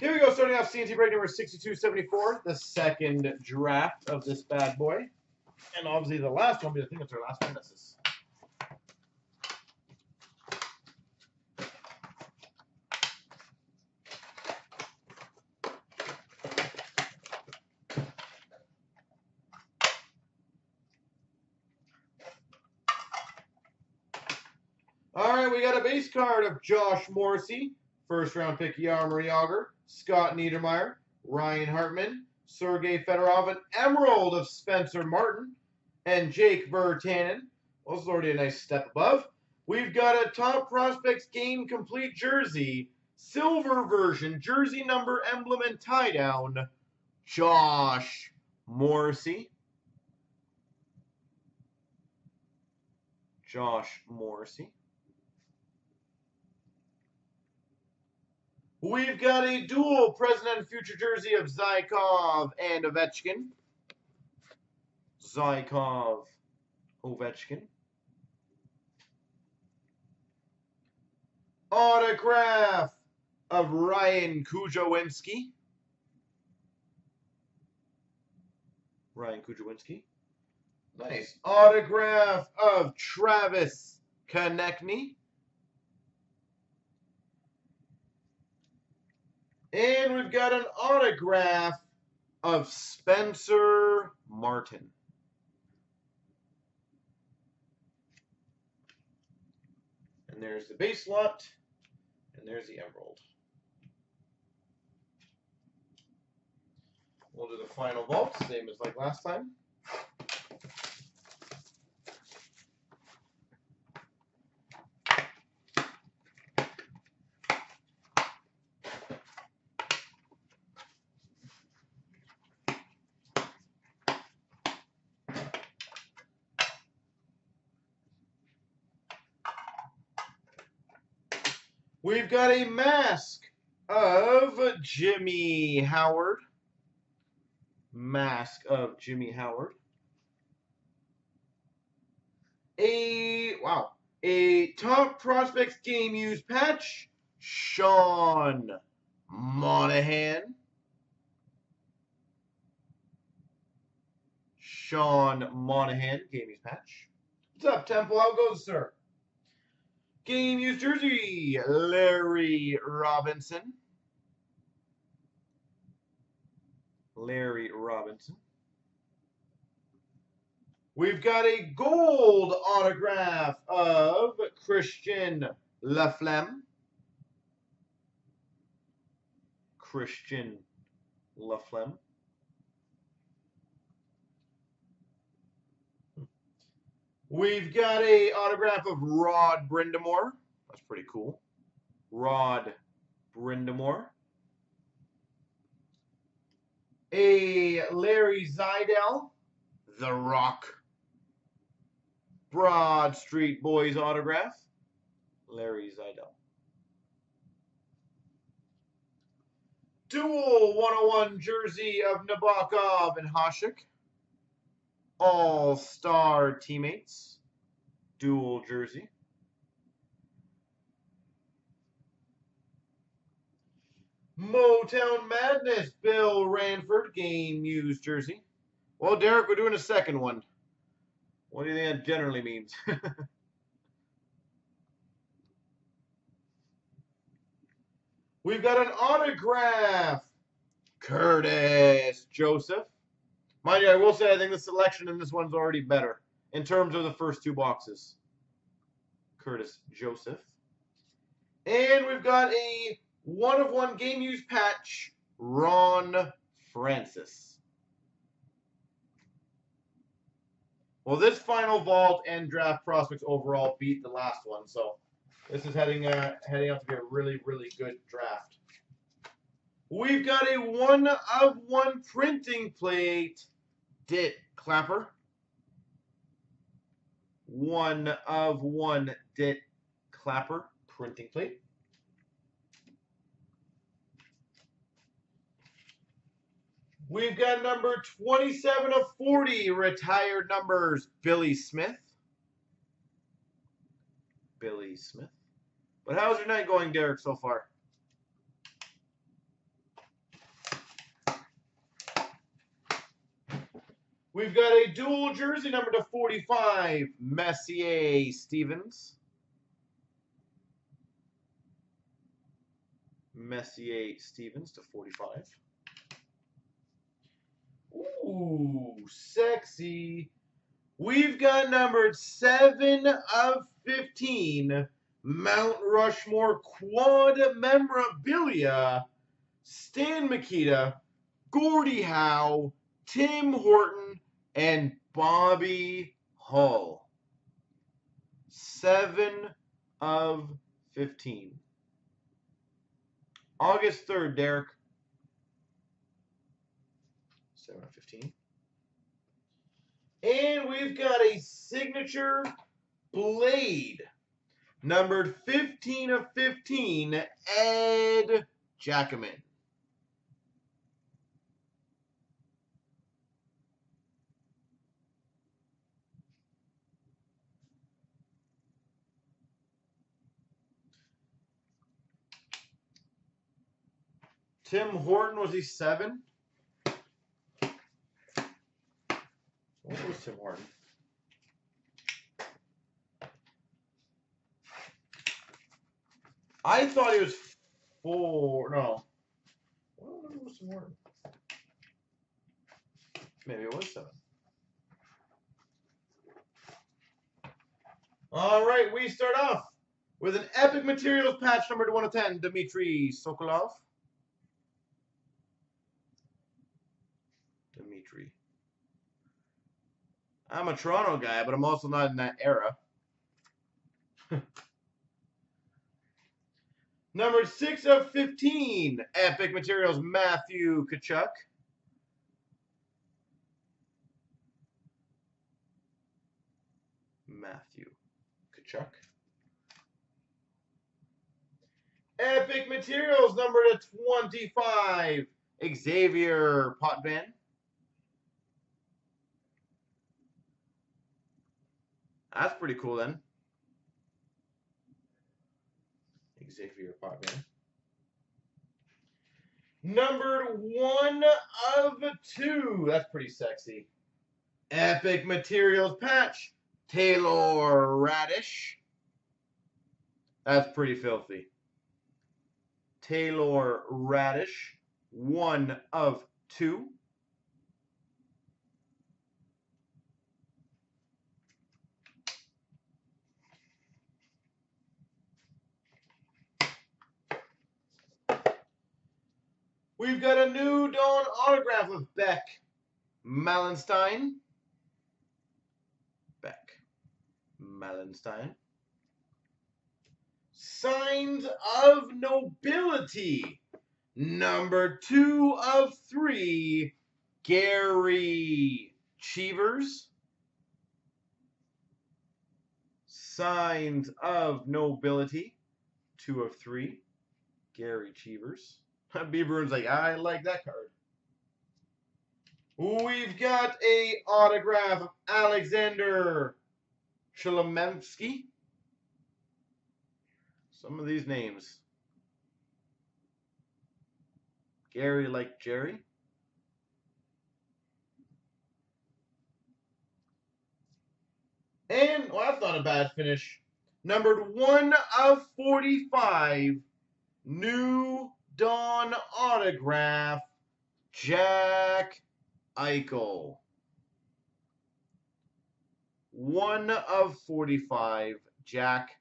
Here we go, starting off CNC break number 6274, the second draft of this bad boy. And obviously the last one, because I think it's our last one. This is. All right, we got a base card of Josh Morrissey, first round pick Yarmori Auger, Scott Niedermeyer, Ryan Hartman, Sergey Fedorov, an emerald of Spencer Martin, and Jake Bertanen. Well, this is already a nice step above. We've got a Top Prospects Game Complete jersey, silver version, jersey number, emblem, and tie-down, Josh Morrissey. Josh Morrissey. We've got a dual present and future jersey of Zykov and Ovechkin. Zykov, Ovechkin. Autograph of Ryan Kujawinsky. Ryan Kujawinsky. Nice. Autograph of Travis Konechny. And we've got an autograph of Spencer Martin. And there's the base lot, and there's the emerald. We'll do the final vault, same as like last time. We've got a mask of Jimmy Howard. Mask of Jimmy Howard. A Top Prospects Game Used patch, Sean Monahan. Sean Monahan, Game Used patch. What's up, Temple? How goes, sir? Game Used jersey, Larry Robinson. Larry Robinson. We've got a gold autograph of Christian Lafleur. Christian Lafleur. We've got a autograph of Rod Brind'Amour. That's pretty cool. Rod Brind'Amour. A Larry Zeidel, The Rock. Broad Street Boys autograph. Larry Zeidel. Dual 101 jersey of Nabokov and Hashik. All-Star Teammates, dual jersey. Motown Madness, Bill Ranford, Game Used jersey. Well, Derek, we're doing a second one. What do you think that generally means? We've got an autograph, Curtis Joseph. Mind you, I will say I think the selection in this one's already better in terms of the first two boxes. Curtis Joseph. And we've got a one-of-one game use patch, Ron Francis. Well, this final vault and draft prospects overall beat the last one, so this is heading out to be a really, really good draft. We've got a one-of-one printing plate, Dit Clapper. One-of-one Dit Clapper printing plate. We've got number 27 of 40, retired numbers, Billy Smith. Billy Smith. But how's your night going, Derek, so far? We've got a dual jersey number /45, Messier Stevens. Messier Stevens /45. Ooh, sexy. We've got numbered 7/15 Mount Rushmore quad memorabilia. Stan Makita, Gordie Howe, Tim Horton, and Bobby Hull. 7/15. August 3rd, Derek. 7/15. And we've got a signature blade, numbered 15/15, Ed Jackaman. Tim Horton, was he 7? What was Tim Horton? I thought he was 4. No. I don't know if it was Tim Horton. Maybe it was 7. All right, we start off with an Epic Materials patch number /110, Dmitry Sokolov. I'm a Toronto guy, but I'm also not in that era. Number 6/15, Epic Materials, Matthew Tkachuk. Matthew Tkachuk. Epic Materials, number /25, Xavier Potvin. That's pretty cool, then. Xavier Potvin. Numbered 1/2. That's pretty sexy. Epic Materials patch, Taylor Radish. That's pretty filthy. Taylor Radish, 1/2. We've got a New Dawn autograph of Beck Malenstein. Beck Malenstein. Signs of Nobility, number 2/3, Gary Cheevers. Signs of Nobility, 2/3, Gary Cheevers. B. Bruin's like, I like that card. We've got a autograph of Alexander Cholomemsky. Some of these names. Gary like Jerry. And, well, that's not a bad finish. Numbered 1/45, New Dawn autograph, Jack Eichel. 1/45, Jack